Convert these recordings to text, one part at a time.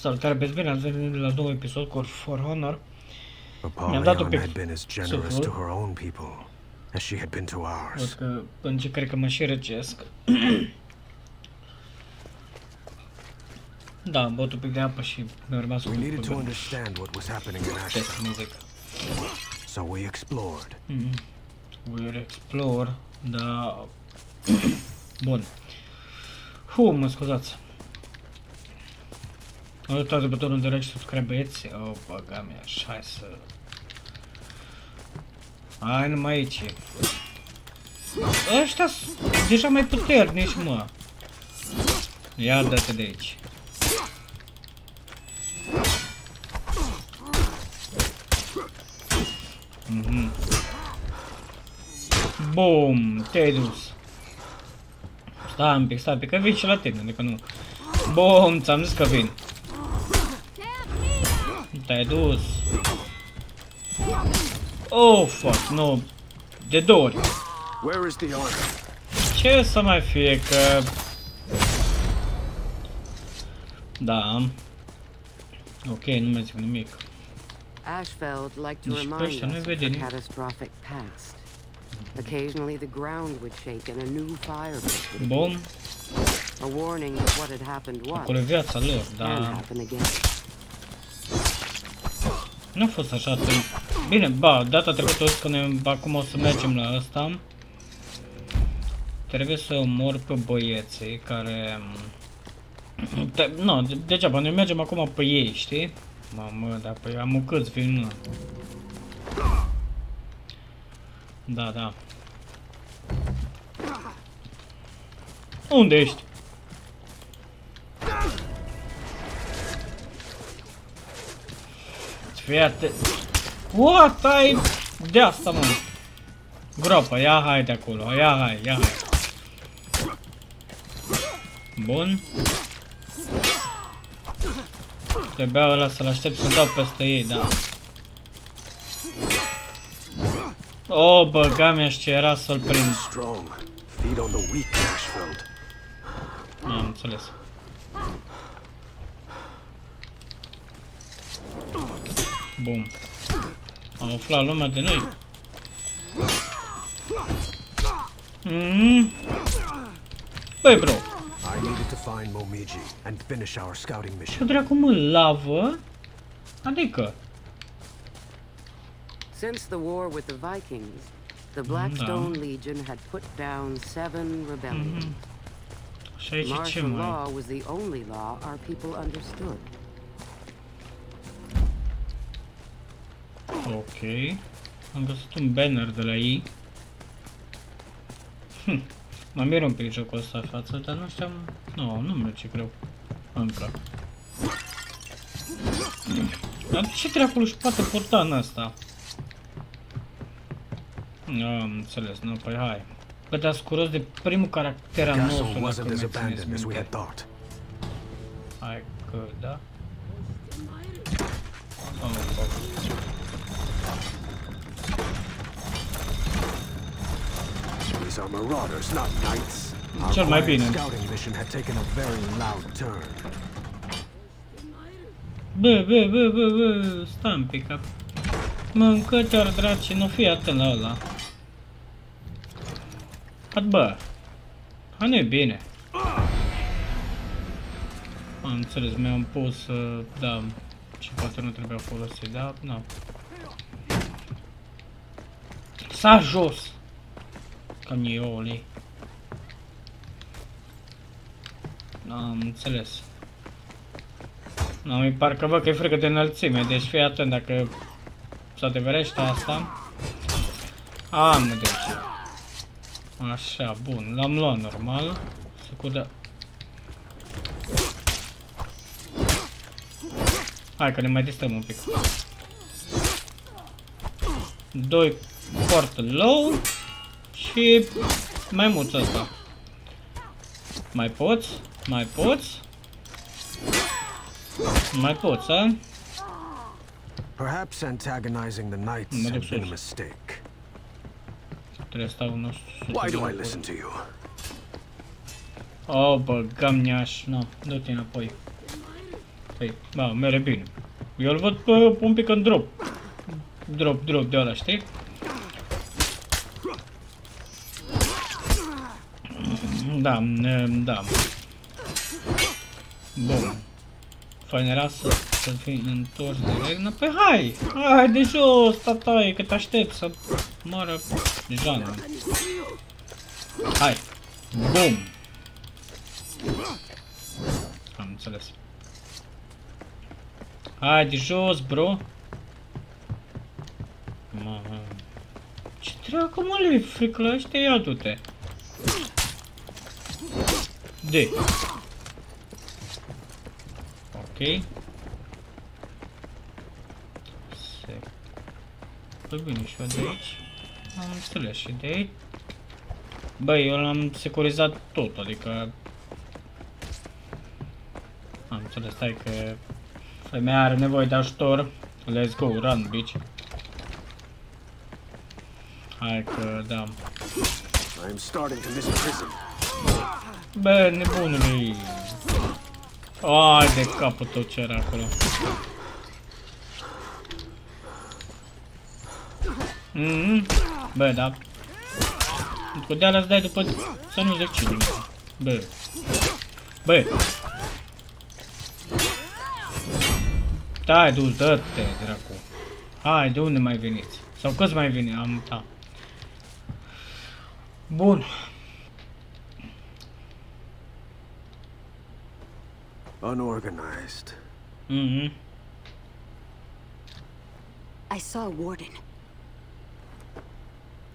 Salutare, băieți, bine ați venit la nou episod cu For Honor. Mi-am dat-o pe sufăr. Văd că încă cred că mă și răcesc. Da, am băut un pic de apă și mi-a rămas un pic de muzică. So we explored. We explored, da. Bun. Mă scuzați. Am uitat butonul de like și subscribe, băieți. O, băga mea, așa să... Hai numai aici. Ăștia sunt deja mai puternici, mă. Ia dă-te de aici. Bum, te-ai dus. Stai un pic, că vin și la tine, adică nu. Bum, ți-am zis că vin. Te-ai dus. Oh, fuck, nu. De două ori. Ce să mai fie, că... Da. Ok, nu mai zic nimic. Ashfeld liked to remind us of the catastrophic past. Occasionally the ground would shake and a new fire would burn. A warning that what had happened once can happen again. Nu a fost așa timp. Bine, ba, data trecută o să spunem, acum o să mergem la asta. Trebuie să omor pe băieții care... Nu, degeaba, noi mergem acum pe ei, știi? Mamă, dar păi am o câți film. Da, da. Unde ești? Fiate. What ai de asta, mă? Groapă, ia hai de acolo, ia hai. Bun. Trebuia ăla să-l aștept să-l dau peste ei, da. O, băga mea, ce era să-l prind. Am înțeles. Bun. Am aflat lumea de noi. Băi, bro. Ce dracu, mă, lavă? Adică... Since the war with the Vikings, the Blackstone Legion had put down 7 rebellions. Martial law was the only law our people understood. Ok, am găsit un banner de la ei. Mă mir un pic jocul ăsta față, dar nu știam... No, nu merge greu. Încă. Dar ce treacul își poate purta în asta? Am înțeles, nu, păi hai. Bă, dar scuros de primul caracter al nostru, dacă mi-țineți minte. Hai că, da? Oh, fuck. Cel mai bine. Bă, stai un pic. Mâncă te-ar draci, nu fii atent la ăla. Bă, hai, nu-i bine. Am înțeles, mi-am pus, da, și poate nu trebuia folosit, da, nu. S-a jos! Canioli. Am înțeles. Nu, parcă văd că e frică de înălțime, deci fii atent dacă se adeverește asta. Am de ce. Așa, bun, l-am luat normal. Secundă. Hai că ne mai distrăm un pic. 2 foarte low. Și mai mult asta. Mai poți, a? Perhaps antagonizing the knights has been a mistake. Why do I listen to you? Oh, bă, gam neaș, nu, du-te înapoi. Păi, mă, mere bine. Eu îl văd pe un pic în drop. Drop de ăla, știi? Da, da. Bun. Fain era să fii întors direct. No, păi hai! Hai de jos, tataie, că te aștept să moară Jeana. Hai! Bum! Am înțeles. Hai de jos, bro! Mama. Ce dracu, mă, le frică la ăștia? Ia du-te! De! Ok. Se... Păi bine, și eu de aici. Am înțeles și de aici. Băi, eu l-am securizat tot, adică... Am înțeles, stai că... Femeia are nevoie de ajutor. Let's go, run, bitch. Hai că, da. Bă, nebunului! Ai de capul tău ce era acolo. Bă, da. Cu de-alea îți dai după să nu zic cine. Bă. Bă. Hai, du-ți, dă-te, dracu. Hai, de unde mai veniți? Sau câți mai vine? Am uitat. Bun. Unorganized. Mm-hmm. I saw Warden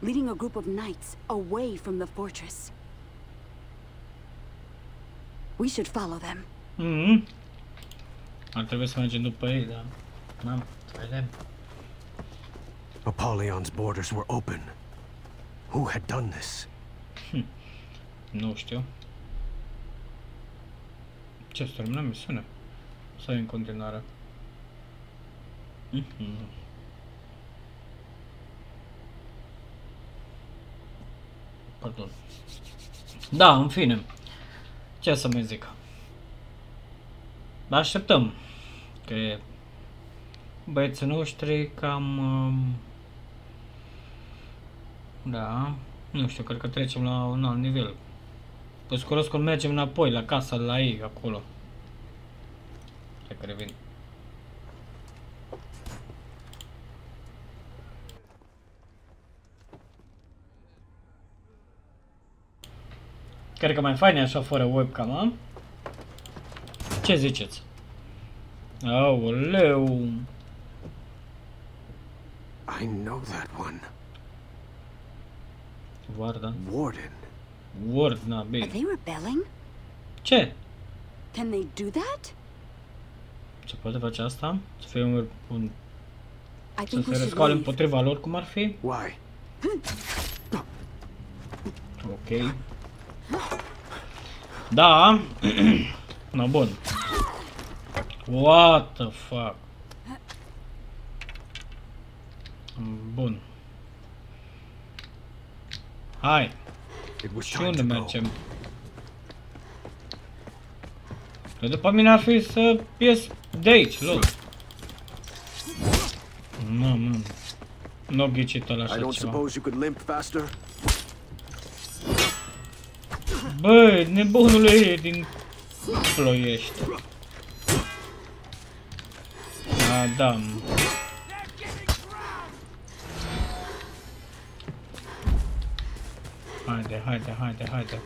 leading a group of knights away from the fortress. We should follow them. Mm-hmm. Ar trebui să mergem după ei, dar n-am vedem. Apollyon's borders were open. Who had done this? Nu știu. Ce, să terminăm misiunea? Sau e în continuare? Pardon. Da, în fine. Ce să mai zic? Așteptăm. Că băieții noștri cam... Da, nu știu, cred că trecem la un alt nivel. Păi scuros că mergem înapoi, la casa, la ei, acolo. Hai că revin. Cred că mai fain e așa fără webcam, a? Ce ziceți? Aoleu! I know that one. Warden. Warden, bine. Are they rebelling? Ce? Can they do that? Se poate face asta? Să fie un... Să se răscoale împotriva lor, cum ar fi? Why? Ok. Da. No, bun. What the fuck? Bun. Hai. Și unde mergem? Că după mine ar fi să ies de aici, lol. Mamă. Nu ghicit ăla așa ceva. Băi, nebunul e din Ploiești. Adam. Haide.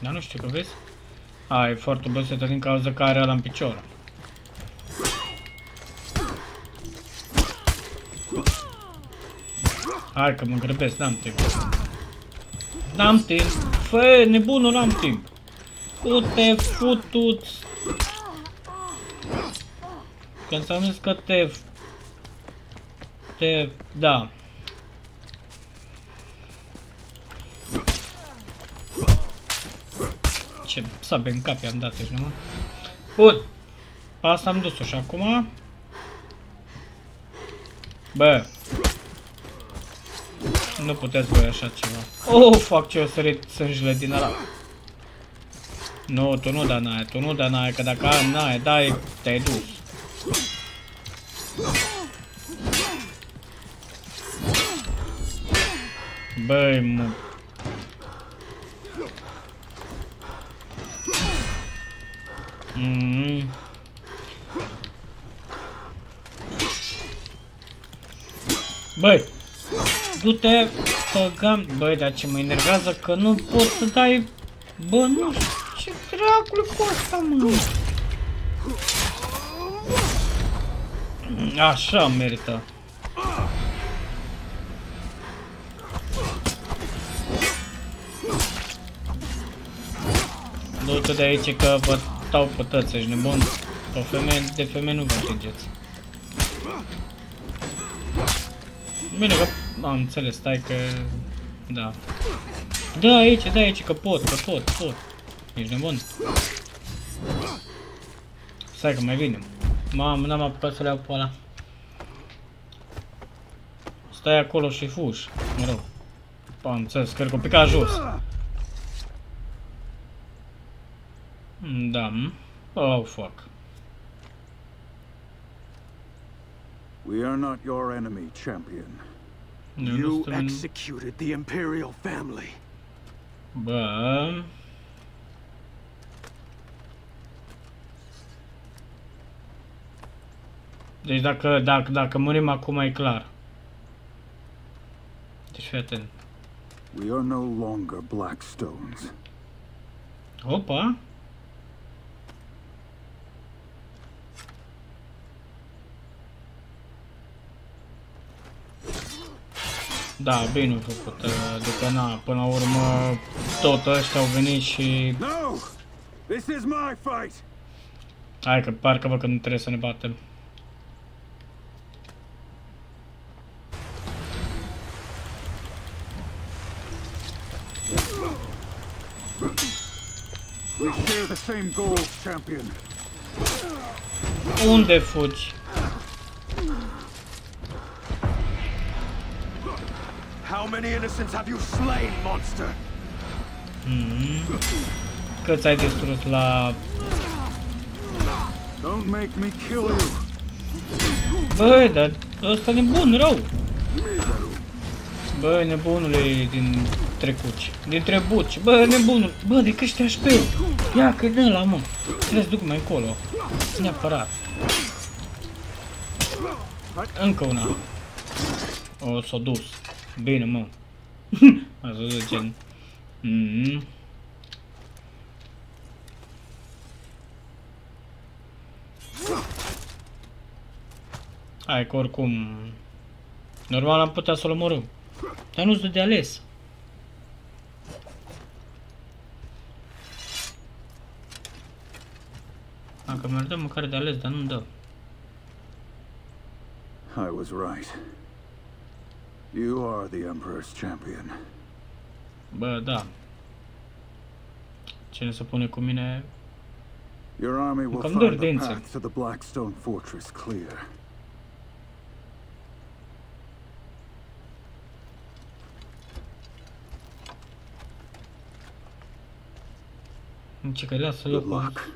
Dar nu știu că vezi. Ai foarte obosit din cauza că are ăla în picior. Hai că mă grăbesc, n-am timp. Fă, nebunul, n-am timp. Te futut. Când s-am zis că te... Da. Ce sabe în cap i-am dat aici, nu? Bun. Asta am dus-o și acum. Bă. Nu puteți voi așa ceva. Oh, fac ce o sărit sângele din ala. Nu, tu nu da n-ai, că dacă n-ai, dai, te-ai dus. Băi, mă. Băi, du-te, păgam. Băi, dar ce mă enervează că nu poți să dai... Bă, nu știu ce dracul cu asta, mă. Așa merită. Du-te de aici că vă stau pătăță, ești nebun. O femeie, de femeie nu vă înțelegeți. Bine că am înțeles, stai că... Da. Da aici că pot, pot. Ești nebun? Stai că mai vine. Mamă, n-am apucat să le iau pe ăla. Stai acolo și fugi, mă rog. Am înțeles, cred că o pica jos. Da, oh fuck. We are not your enemy, champion. You executed the Imperial family. Bă. Deci dacă murim acum e clar. Deci fii atent. We are no longer Blackstones. Opa. Da, bine am făcut, adică na, până la urmă tot ăștia au venit și... Hai că parcă văd că nu trebuie să ne batem. Unde fugi? How many innocents have you slain, monster? Cât ai distrus la... Don't make me kill you. Băi, dar ăsta e nebun, rău. Băi, nebunule din trecuci. Din trebuci. Bă, nebunul. Bă, de câștia șpeu. Ia, că de ăla, mă. Trebuie să duc mai încolo. Neapărat. Încă una. O, s-o dus. Bine, mă. Ați văzut ce... Hai că oricum... Normal am putea să-l omorâm. Dar nu-ți dă de ales. Dacă mi-ar dă măcar de ales, dar nu-mi dă. I was right. You are the Emperor's champion. Bă, da. Cine se pune cu mine? Your army will find the path to the Blackstone Fortress clear. Good luck.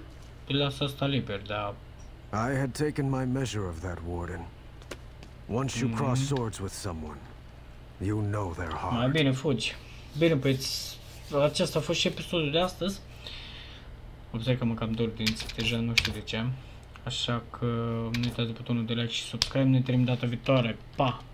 Lasă asta liber, dar... I had taken my measure of that, Warden. Once you cross swords with someone, you know their heart. Mai bine fugi. Bine, păi, acesta a fost și episodul de astăzi. Observ că mă cam dor din deja, nu știu de ce. Așa că nu uitați de butonul de like și subscribe. Ne întâlnim data viitoare. Pa!